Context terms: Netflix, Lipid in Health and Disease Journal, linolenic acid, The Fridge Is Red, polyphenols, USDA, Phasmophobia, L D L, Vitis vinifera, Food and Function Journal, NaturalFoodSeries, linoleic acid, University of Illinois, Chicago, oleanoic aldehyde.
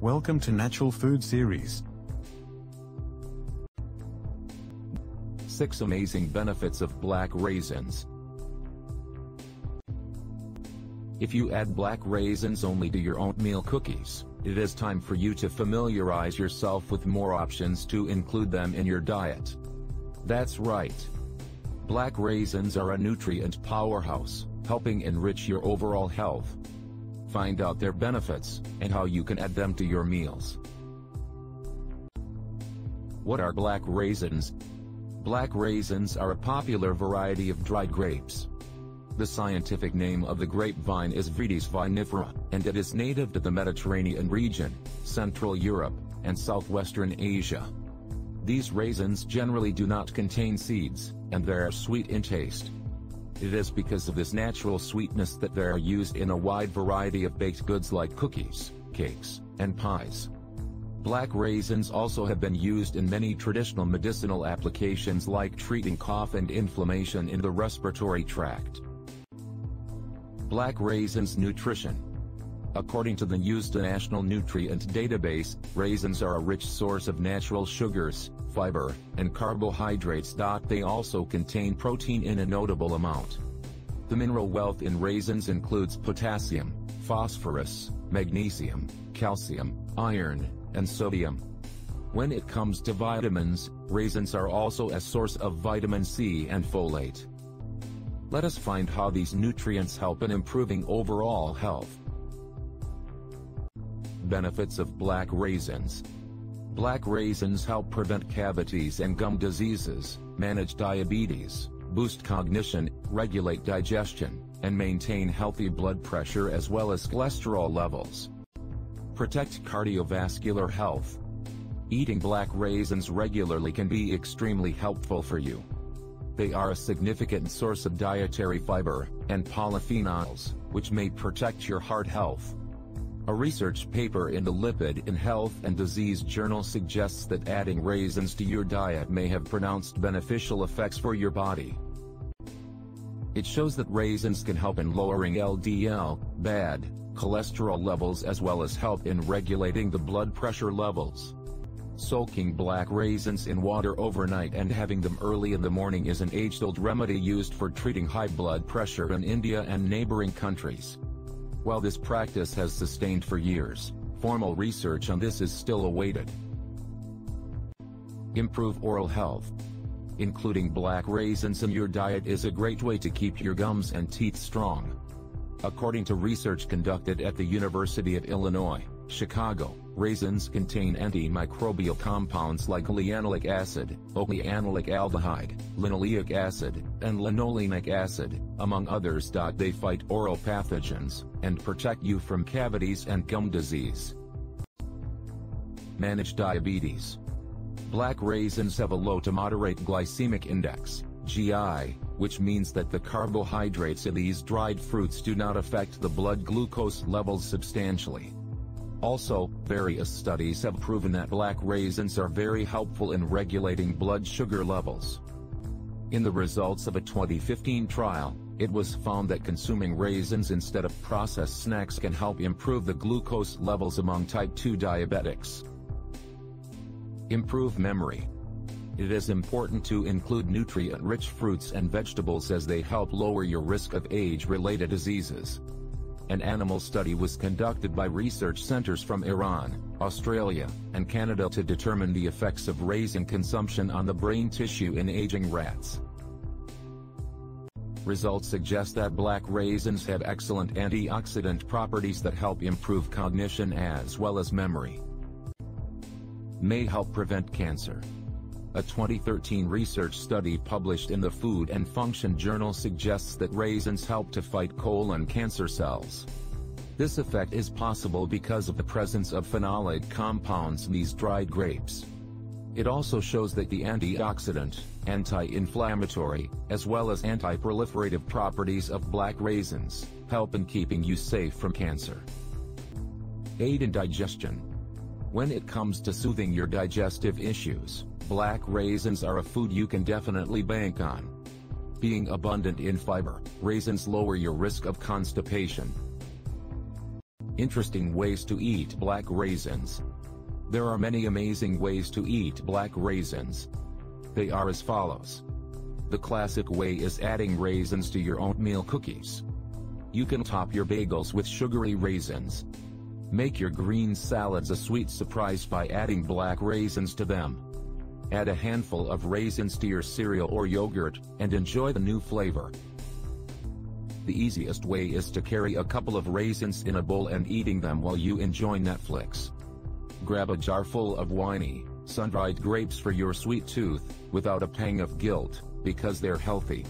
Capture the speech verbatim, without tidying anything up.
Welcome to Natural Food Series. six Amazing Benefits of Black Raisins. If you add black raisins only to your oatmeal cookies, it is time for you to familiarize yourself with more options to include them in your diet. That's right. Black raisins are a nutrient powerhouse, helping enrich your overall health. Find out their benefits, and how you can add them to your meals. What are black raisins? Black raisins are a popular variety of dried grapes. The scientific name of the grapevine is Vitis vinifera, and it is native to the Mediterranean region, Central Europe, and Southwestern Asia. These raisins generally do not contain seeds, and they are sweet in taste. It is because of this natural sweetness that they are used in a wide variety of baked goods like cookies, cakes, and pies. Black raisins also have been used in many traditional medicinal applications like treating cough and inflammation in the respiratory tract. Black raisins nutrition. According to the U S D A National Nutrient Database, raisins are a rich source of natural sugars, fiber, and carbohydrates. They also contain protein in a notable amount. The mineral wealth in raisins includes potassium, phosphorus, magnesium, calcium, iron, and sodium. When it comes to vitamins, raisins are also a source of vitamin C and folate. Let us find how these nutrients help in improving overall health. Benefits of black raisins. Black raisins help prevent cavities and gum diseases, manage diabetes, boost cognition, regulate digestion, and maintain healthy blood pressure as well as cholesterol levels. Protect cardiovascular health. Eating black raisins regularly can be extremely helpful for you. They are a significant source of dietary fiber and polyphenols, which may protect your heart health. A research paper in the Lipid in Health and Disease Journal suggests that adding raisins to your diet may have pronounced beneficial effects for your body. It shows that raisins can help in lowering L D L, bad cholesterol levels, as well as help in regulating the blood pressure levels. Soaking black raisins in water overnight and having them early in the morning is an age-old remedy used for treating high blood pressure in India and neighboring countries. While this practice has sustained for years, formal research on this is still awaited. Improve oral health. Including black raisins in your diet is a great way to keep your gums and teeth strong. According to research conducted at the University of Illinois, Chicago, raisins contain antimicrobial compounds like linoleic acid, oleanoic aldehyde, linoleic acid, and linolenic acid, among others. They fight oral pathogens, and protect you from cavities and gum disease. Manage diabetes. Black raisins have a low to moderate glycemic index, G I, which means that the carbohydrates in these dried fruits do not affect the blood glucose levels substantially. Also, various studies have proven that black raisins are very helpful in regulating blood sugar levels. In the results of a twenty fifteen trial, it was found that consuming raisins instead of processed snacks can help improve the glucose levels among type two diabetics. Improve memory. It is important to include nutrient-rich fruits and vegetables as they help lower your risk of age-related diseases. An animal study was conducted by research centers from Iran, Australia, and Canada to determine the effects of raisin consumption on the brain tissue in aging rats. Results suggest that black raisins have excellent antioxidant properties that help improve cognition as well as memory. May help prevent cancer. A twenty thirteen research study published in the Food and Function Journal suggests that raisins help to fight colon cancer cells. This effect is possible because of the presence of phenolic compounds in these dried grapes. It also shows that the antioxidant, anti-inflammatory, as well as anti-proliferative properties of black raisins help in keeping you safe from cancer. Aid in digestion. When it comes to soothing your digestive issues, black raisins are a food you can definitely bank on. Being abundant in fiber, raisins lower your risk of constipation. Interesting ways to eat black raisins. There are many amazing ways to eat black raisins. They are as follows. The classic way is adding raisins to your oatmeal cookies. You can top your bagels with sugary raisins. Make your green salads a sweet surprise by adding black raisins to them. Add a handful of raisins to your cereal or yogurt, and enjoy the new flavor. The easiest way is to carry a couple of raisins in a bowl and eating them while you enjoy Netflix. Grab a jar full of winey, sun-dried grapes for your sweet tooth, without a pang of guilt, because they're healthy.